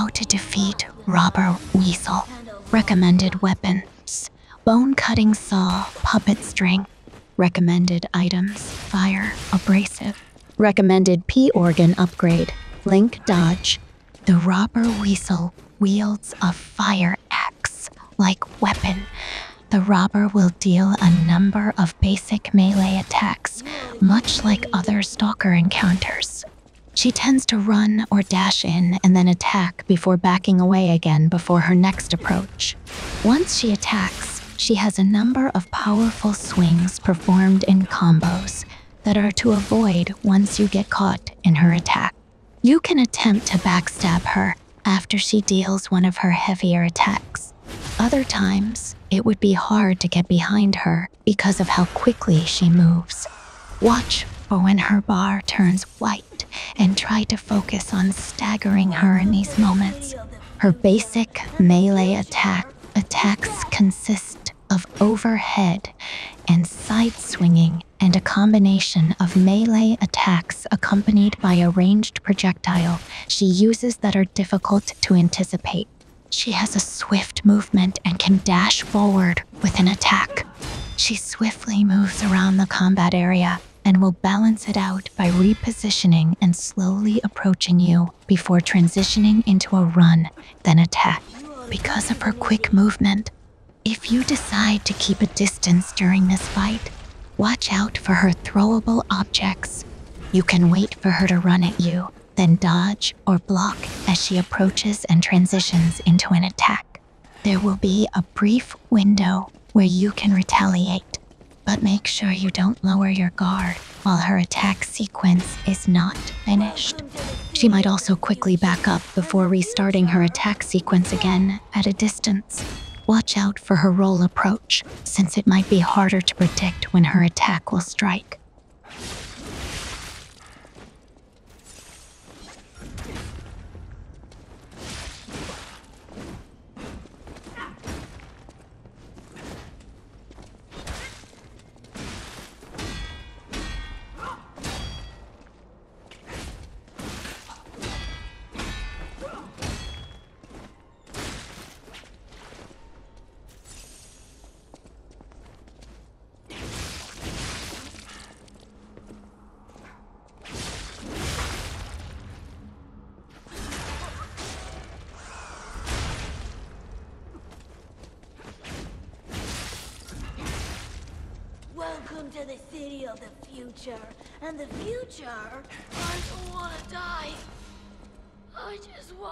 How to defeat Robber Weasel. Recommended weapons: bone cutting saw, puppet string. Recommended items: fire, abrasive. Recommended P-Organ upgrade: blink dodge. The Robber Weasel wields a fire axe-like weapon. The robber will deal a number of basic melee attacks, much like other stalker encounters. She tends to run or dash in and then attack before backing away again before her next approach. Once she attacks, she has a number of powerful swings performed in combos that are to avoid once you get caught in her attack. You can attempt to backstab her after she deals one of her heavier attacks. Other times, it would be hard to get behind her because of how quickly she moves. Watch for when her bar turns white and try to focus on staggering her in these moments. Her basic melee attacks consist of overhead and side swinging and a combination of melee attacks accompanied by a ranged projectile she uses that are difficult to anticipate. She has a swift movement and can dash forward with an attack. She swiftly moves around the combat area and will balance it out by repositioning and slowly approaching you before transitioning into a run, then attack. Because of her quick movement, if you decide to keep a distance during this fight, watch out for her throwable objects. You can wait for her to run at you, then dodge or block as she approaches and transitions into an attack. There will be a brief window where you can retaliate, but make sure you don't lower your guard while her attack sequence is not finished. She might also quickly back up before restarting her attack sequence again at a distance. Watch out for her roll approach, since it might be harder to predict when her attack will strike. Welcome to the city of the future, and the future, I don't want to die, I just want